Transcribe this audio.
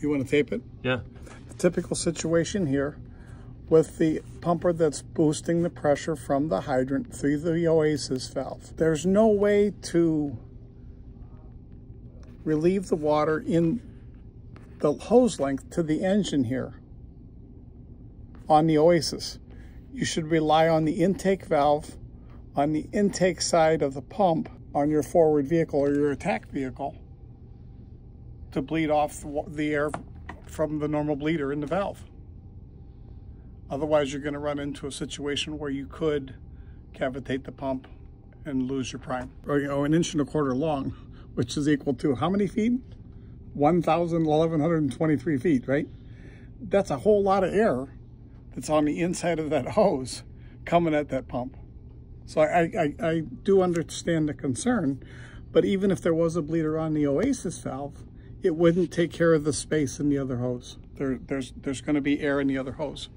You want to tape it? Yeah. The typical situation here with the pumper that's boosting the pressure from the hydrant through the Oasis valve. There's no way to relieve the water in the hose length to the engine here on the Oasis. You should rely on the intake valve on the intake side of the pump on your forward vehicle or your attack vehicle to bleed off the air from the normal bleeder in the valve. Otherwise, you're going to run into a situation where you could cavitate the pump and lose your prime. Or, you know, 1.25 inches long, which is equal to how many feet? 1,123 feet, right? That's a whole lot of air that's on the inside of that hose coming at that pump. So I do understand the concern, but even if there was a bleeder on the Oasis valve, it wouldn't take care of the space in the other hose. There's going to be air in the other hose.